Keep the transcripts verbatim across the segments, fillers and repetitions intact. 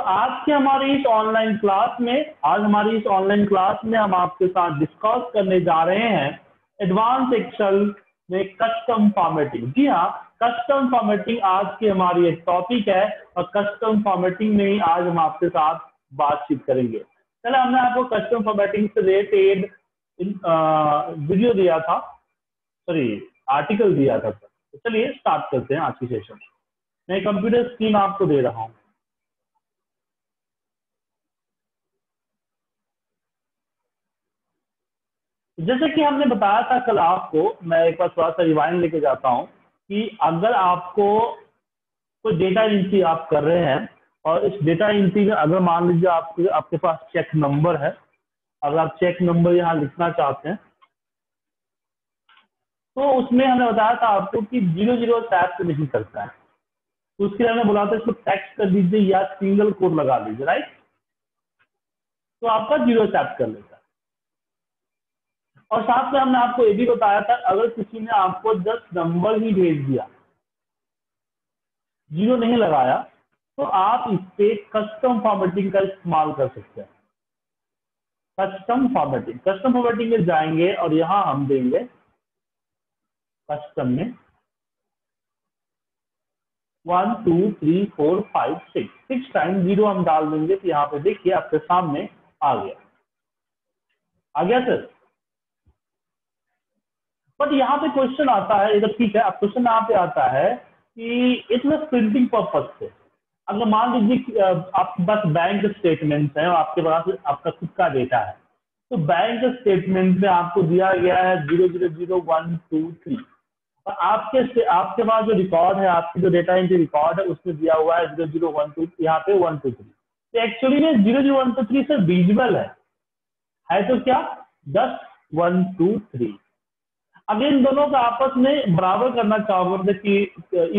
तो आज के हमारी इस ऑनलाइन क्लास में आज हमारी इस ऑनलाइन क्लास में हम आपके साथ डिस्कस करने जा रहे हैं एडवांस एक्सेल में कस्टम फॉर्मेटिंग। जी हाँ, कस्टम फॉर्मेटिंग आज की हमारी एक टॉपिक है और कस्टम फॉर्मेटिंग में ही आज हम आपके साथ बातचीत करेंगे। चलो, हमने आपको कस्टम फॉर्मेटिंग से रिलेटेड वीडियो दिया था, सॉरी आर्टिकल दिया था। चलिए स्टार्ट करते हैं आज की सेशन। मैं कंप्यूटर स्क्रीन आपको दे रहा हूँ। जैसे कि हमने बताया था कल आपको, मैं एक बार थोड़ा सा रिवाइंड लेके जाता हूँ कि अगर आपको कोई डेटा एंट्री आप कर रहे हैं और इस डेटा एंट्री में अगर मान लीजिए आपके आपके पास चेक नंबर है, अगर आप चेक नंबर यहाँ लिखना चाहते हैं तो उसमें हमने बताया था आपको कि जीरो जीरो टैप से नहीं करता है, तो उसके लिए हमने बोला था इसको टैक्स कर दीजिए या सिंगल कोड लगा दीजिए, राइट। तो आपका जीरो टैप कर लेता है। और साथ में हमने आपको ये भी बताया था अगर किसी ने आपको जस्ट नंबर ही भेज दिया, जीरो नहीं लगाया, तो आप इस पे कस्टम फॉर्मेटिंग का इस्तेमाल कर सकते हैं। कस्टम फॉर्मेटिंग कस्टम फॉर्मेटिंग में जाएंगे और यहां हम देंगे कस्टम में one two three four five six six time zero हम डाल देंगे। तो यहाँ पे देखिए आपके सामने आ गया आ गया सर। बट यहाँ पे क्वेश्चन आता है, इधर ठीक है, अब क्वेश्चन यहाँ पे आता है कि इसमें प्रिंटिंग पर्पज से अगर मान लीजिए आपके पास बैंक स्टेटमेंट्स हैं और आपके पास आपका खुद का डेटा है, तो बैंक स्टेटमेंट में आपको दिया गया है zero zero zero one two three और आपके आपके पास जो रिकॉर्ड है, आपकी जो डेटा एंट्री रिकॉर्ड है उसमें दिया हुआ है जीरो जीरो वन टू यहाँ पे वन टू थ्री। तो एक्चुअली में zero zero one two three से विजिबल है, है तो क्या just one two three. Again दोनों का आपस में बराबर करना चाहोगे कि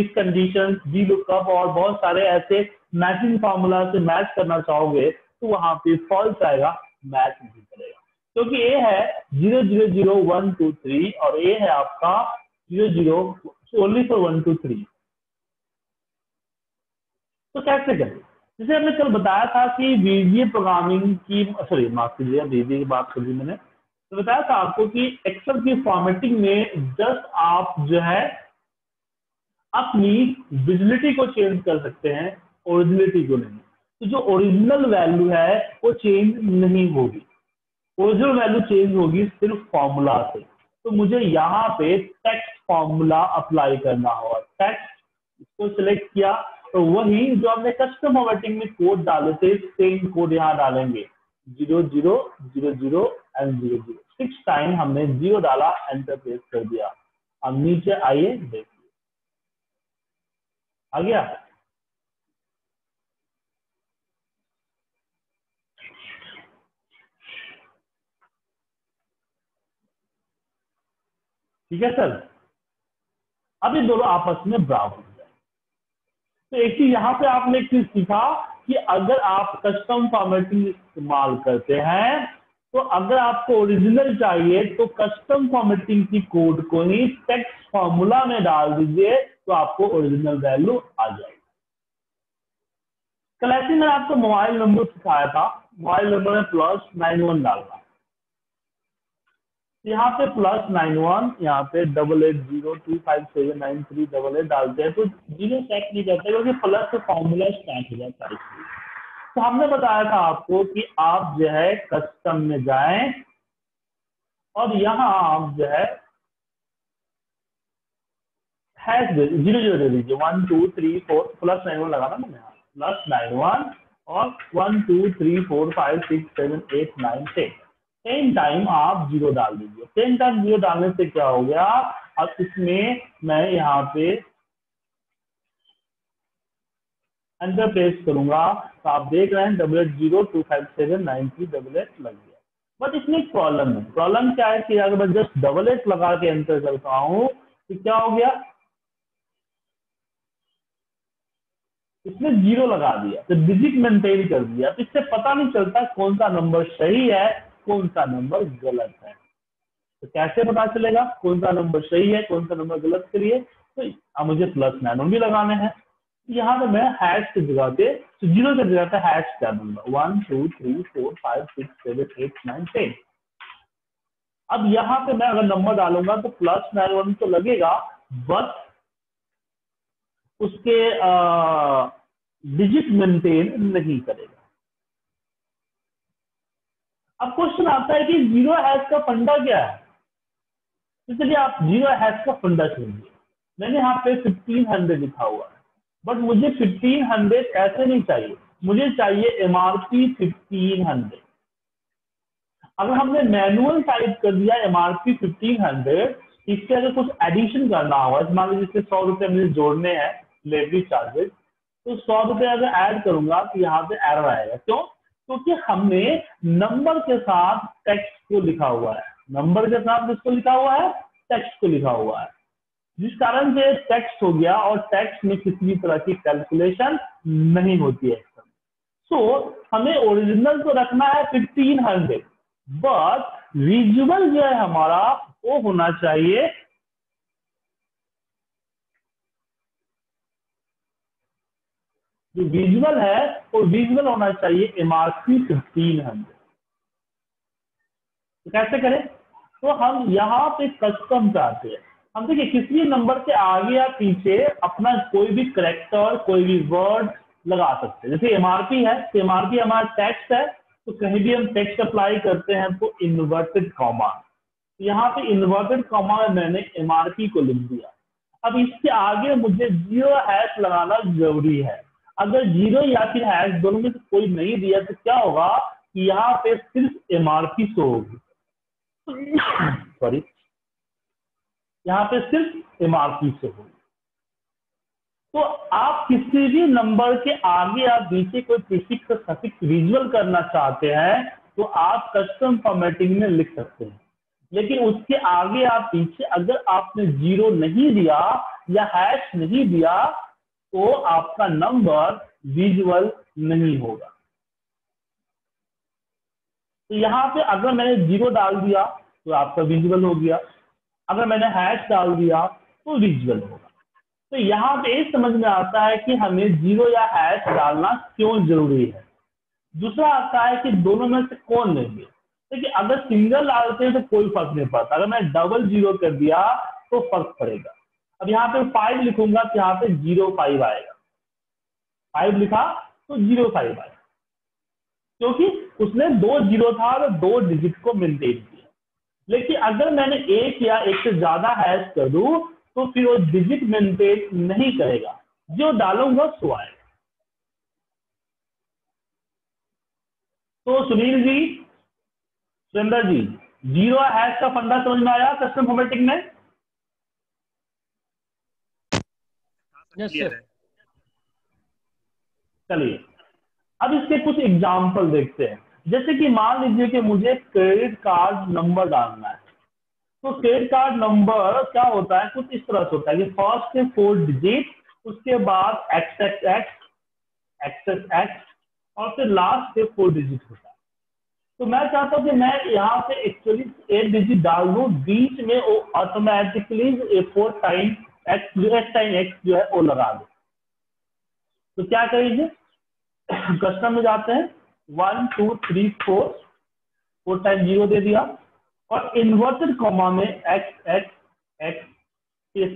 इस कंडीशन जी लुकअप और बहुत सारे ऐसे मैचिंग फार्मूला से मैच करना चाहोगे तो वहां पे फॉल्स आएगा, मैच नहीं करेगा, क्योंकि ए है zero zero zero one two three और ए है आपका zero zero only for one two three. तो कैसे करें? जैसे हमने कल बताया था कि वीबीए प्रोग्रामिंग की सॉरी माफ कीजिए वीबीए की बात कर दी मैंने, तो बताया था आपको कि एक्सेल की फॉर्मेटिंग में जस्ट आप जो है अपनी विजिबिलिटी को चेंज कर सकते हैं, ओरिजिनलिटी को नहीं। तो जो ओरिजिनल वैल्यू है वो चेंज नहीं होगी, ओरिजिनल वैल्यू चेंज होगी सिर्फ फॉर्मूला से। तो मुझे यहाँ पे टेक्स्ट फॉर्मूला अप्लाई करना होगा, टेक्स्ट इसको सिलेक्ट किया तो वही जो हमने कस्टम फॉर्मेटिंग में कोड डाले थे सेम कोड यहाँ डालेंगे zero zero zero zero and zero zero six time हमने जीरो डाला, एंटर प्रेस कर दिया। अब नीचे आइए, देखिए आ गया। ठीक है सर, अब ये दोनों आपस में बराबर हो जाए। तो एक चीज यहाँ पे आपने एक चीज सीखा कि अगर आप कस्टम फॉर्मेटिंग इस्तेमाल करते हैं तो अगर आपको ओरिजिनल चाहिए तो कस्टम फॉर्मेटिंग की कोड को ही टेक्स्ट फॉर्मूला में डाल दीजिए तो आपको ओरिजिनल वैल्यू आ जाएगी। कल ऐसे मैंने आपको मोबाइल नंबर सिखाया था, मोबाइल नंबर में प्लस नाइन वन डालना, यहाँ पे प्लस नाइन वन यहाँ पे double eight zero two five seven nine three double eight डालते हैं तो जीरो चेक नहीं करते क्योंकि प्लस से फॉर्मूला स्टार्ट हो जाता है। तो हमने बताया था आपको कि आप जो है कस्टम में जाएं और यहां आप जो है हैश जीरो जीरो दे दीजिए one two three four plus nine one लगाना मैंने यहाँ प्लस नाइन वन और one two three four five six seven eight nine ten ten time आप जीरो डाल दीजिए। टेन टाइम जीरो डालने से क्या हो गया, अब इसमें मैं यहाँ पे अंदर प्रेस करूंगा तो आप देख रहे हैं double eight zero two five seven nine three double eight लग गया। बट इसमें एक प्रॉब्लम है, प्रॉब्लम क्या है कि अगर मैं जस्ट डबल एट लगा के एंटर करता हूं तो क्या हो गया, इसने जीरो लगा दिया तो डिजिट मेंटेन कर दिया, तो इससे पता नहीं चलता कौन सा नंबर सही है कौन सा नंबर गलत है। तो कैसे पता चलेगा कौन सा नंबर सही है कौन सा नंबर गलत के लिए? तो मुझे प्लस नाइन भी लगाने हैं यहाँ पे मैं हैश की जगह पे जीरो की जगह पे हैश कर दूंगा one two three four five six seven eight nine ten. अब यहाँ पे मैं अगर नंबर डालूंगा तो प्लस नाइन वन तो लगेगा, बट उसके डिजिट मेंटेन नहीं करेगा। अब क्वेश्चन आता है कि जीरो हैश का फंडा क्या है, इसलिए आप जीरो हैश का फंडा चुनिए। मैंने यहाँ पे फिफ्टीन हंड्रेड लिखा हुआ है, बट मुझे फिफ्टीन हंड्रेड ऐसे नहीं चाहिए, मुझे चाहिए एमआरपी फिफ्टीन हंड्रेड। अगर हमने मैनुअल टाइप कर दिया एमआरपी फिफ्टीन हंड्रेड, इससे अगर कुछ एडिशन करना होगा, मान लीजिए इससे सौ रुपये मुझे जोड़ने हैं डिलीवरी चार्जेस, तो सौ रुपये अगर ऐड करूंगा तो यहाँ पे एरर आएगा। क्यों? क्योंकि हमने नंबर के साथ टेक्स्ट को लिखा हुआ है, नंबर के साथ किसको लिखा हुआ है, टेक्स्ट को लिखा हुआ है, जिस कारण से टेक्स्ट हो गया और टेक्स्ट में किसी भी तरह की कैलकुलेशन नहीं होती है। सो so, हमें ओरिजिनल तो रखना है फिफ्टीन हंड्रेड, बट विजुअल जो है हमारा वो होना चाहिए जो विजुअल है वो विजुअल होना चाहिए एमआरपी फिफ्टीन हंड्रेड। तो कैसे करें? तो हम यहाँ पे कस्टम चाहते हैं, हम देखिए किसी नंबर के आगे या पीछे अपना कोई भी करेक्टर कोई भी वर्ड लगा सकते हैं। जैसे एमआरपी है तो एमआरपी हमारा टेक्स्ट है, तो कहीं भी हम टेक्स्ट अप्लाई करते हैं तो इन्वर्टेड कॉमा, यहाँ पे इन्वर्टेड कॉमा में मैंने एमआरपी को लिख दिया। अब इसके आगे मुझे जीरो हैश लगाना जरूरी है, अगर जीरो या फिर हैश दोनों में से कोई नहीं दिया तो क्या होगा कि यहाँ पे सिर्फ एमआरपी शो होगी, सॉरी यहाँ पे सिर्फ एमआरपी शो होगी। तो आप किसी भी नंबर के आगे या पीछे कोई प्रीफिक्स सफिक्स विजुअल करना चाहते हैं तो आप कस्टम फॉर्मेटिंग में लिख सकते हैं, लेकिन उसके आगे या पीछे अगर आपने जीरो नहीं दिया या हैश नहीं दिया तो आपका नंबर विजुअल नहीं होगा। तो यहाँ पे अगर मैंने जीरो डाल दिया तो आपका विजुअल हो गया, अगर मैंने हैश डाल दिया तो विजुअल होगा। तो यहाँ पे ये समझ में आता है कि हमें जीरो या हैश डालना क्यों जरूरी है। दूसरा आता है कि दोनों में से कौन लेंगे, देखिए अगर सिंगल डालते हैं तो कोई फर्क नहीं पड़ता, अगर मैं डबल जीरो कर दिया तो फर्क पड़ेगा। अब यहाँ पे फाइव लिखूंगा तो यहाँ पे जीरो फाइव आएगा, फाइव लिखा तो जीरो फाइव आएगा, क्योंकि उसने दो जीरो था और दो डिजिट को मेंटेन किया। लेकिन अगर मैंने एक या एक से ज्यादा हैश कर दूं तो फिर वो डिजिट मेंटेन नहीं करेगा, जो डालूंगा सो आएगा। तो सुनील जी सुरेंद्र जी जीरो हैश का फंडा समझ में आया कस्टम फॉर्मेटिंग में? Yes, चलिए अब इसके कुछ एग्जाम्पल देखते हैं। जैसे कि मान लीजिए कि मुझे क्रेडिट कार्ड नंबर डालना है, तो क्रेडिट कार्ड नंबर क्या होता है कुछ इस तरह से होता है कि फर्स्ट के फोर डिजिट, उसके बाद X x x x X और फिर लास्ट के फोर डिजिट होता है। तो मैं चाहता हूँ कि मैं यहाँ पे एक्चुअली एट डिजिट डाल दूँ, बीच में वो ऑटोमेटिकली फोर टाइम एक्स जो है टाइम एक्स जो है वो लगा दो। तो क्या करेंगे, कस्टम में जाते हैं one two three four four time zero दे दिया और इन्वर्टेड कॉमा में एक्स एक्स एक्स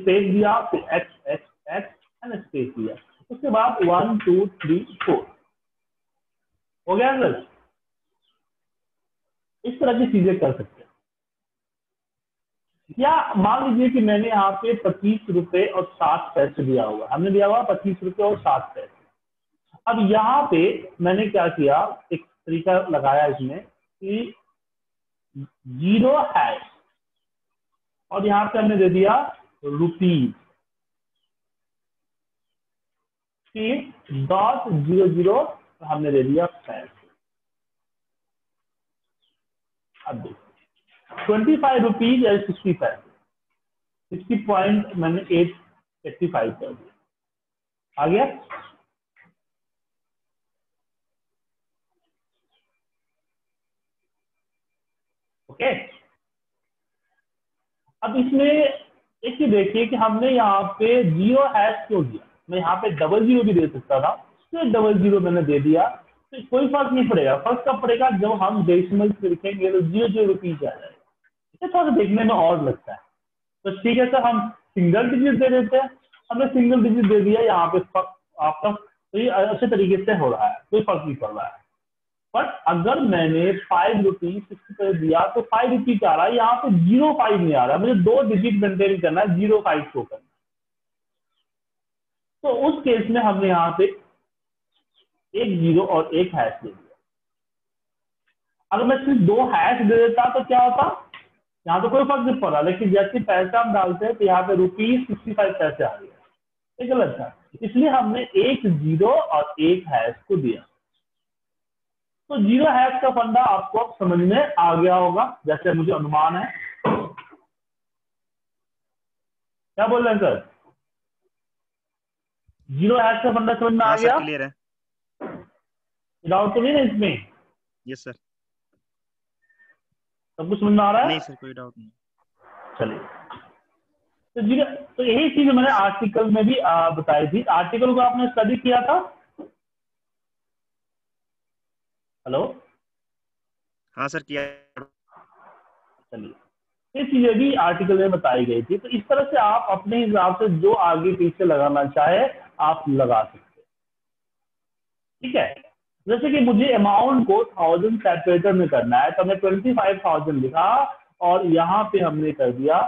स्पेस दिया, फिर x x x and space दिया, उसके बाद वन टू थ्री फोर हो गया। सर इस तरह की चीजें कर सकते हैं। या मान लीजिए कि मैंने यहाँ पे पच्चीस रुपए और सात पैसे दिया हुआ, हमने दिया हुआ पच्चीस रुपए और सात पैसे। अब यहाँ पे मैंने क्या किया, एक तरीका लगाया इसमें कि जीरो हैश और यहाँ पे हमने दे दिया रुपीज डॉट जीरो जीरो, हमने दे दिया पैसे। अब देखिए ट्वेंटी फाइव रुपीज या सिक्सटी फाइव सिक्सटी पॉइंट मैंने एट एट्टी फाइव कर दिया, आ गया। ओके अब इसमें एक ही देखिए कि हमने यहाँ पे जीरो हैश क्यों दिया, मैं यहाँ पे डबल जीरो भी दे सकता था, तो डबल जीरो मैंने दे दिया, तो कोई फर्क नहीं पड़ेगा। फर्क कब पड़ेगा, जब हम डेसिमल से लिखेंगे तो जीरो जीरो रुपीज आ जाएगा, थोड़ा देखने में और लगता है। तो ठीक है सर, हम सिंगल डिजिट दे देते हैं, हमने सिंगल डिजिट दे दिया यहाँ पे आपका, तो ये अच्छे तरीके से हो रहा है, कोई फर्क नहीं पड़ रहा है। बट अगर मैंने फाइव रुपीज सिक्सटी पे दिया तो फाइव रुपीज आ रहा है, यहाँ पे जीरो फाइव नहीं आ रहा है, मुझे दो डिजिट मेंटेन करना है, जीरो फाइव शो करना। तो उस केस में हमने यहाँ पे एक जीरो और एक हैश दे दिया। अगर मैं सिर्फ दो हैश दे देता तो क्या होता, यहाँ तो कोई फर्क नहीं पड़ा, लेकिन जैसे पैसा हम डालते हैं तो यहाँ पे रुपीज सिक्सटी फाइव पैसे आ गया, ये गलत था, इसलिए हमने एक जीरो और एक हैश को दिया। तो जीरो हैश का फंडा आपको आप समझ में आ गया होगा, जैसे मुझे अनुमान है। क्या बोल रहे हैं सर, जीरो हैश का फंडा समझ में आ गया? क्लियर है, डाउट तो नहीं है इसमें? यस सर, सब कुछ समझ में आ रहा है? नहीं सर, कोई डाउट नहीं। चलिए, तो जीरो, तो यही चीज मैंने आर्टिकल में भी बताई थी। आर्टिकल को आपने स्टडी किया था? हेलो, हाँ सर किया। चलिए, ये चीजें भी आर्टिकल में बताई गई थी। तो इस तरह से आप अपने हिसाब से जो आगे पीछे लगाना चाहे आप लगा सकते हैं। ठीक है, जैसे कि मुझे अमाउंट को थाउजेंड सेपरेटर में करना है, तो मैं ट्वेंटी फाइव थाउजेंड लिखा और यहाँ पे हमने कर दिया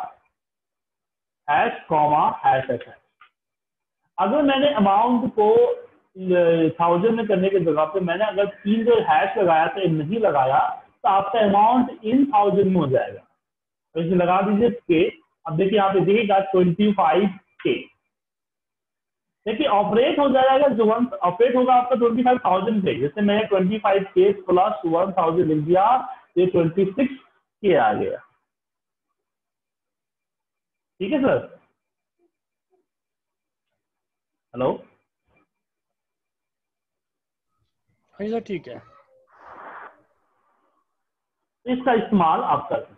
हैश कॉमा हैश हैश। अगर मैंने अमाउंट को थाउजेंड में करने के जगह पे मैंने अगर तीन जो हैश लगाया था नहीं लगाया, तो आपका अमाउंट इन थाउजेंड में हो जाएगा। तो इसमें लगा दीजिए के, अब देखिए यहाँ पे देखिएगा ट्वेंटी फाइव के, देखिए ऑपरेट हो जाएगा, जो वन ऑपरेट होगा आपका ट्वेंटी फाइव थाउजेंड पे। जैसे मैंने ट्वेंटी फाइव के प्लस वन थाउजेंड लिख दिया, ये ट्वेंटी सिक्स के आ गया। ठीक है सर, हेलो, हाँ सर ठीक है, इसका इस्तेमाल आप कर सकते हैं।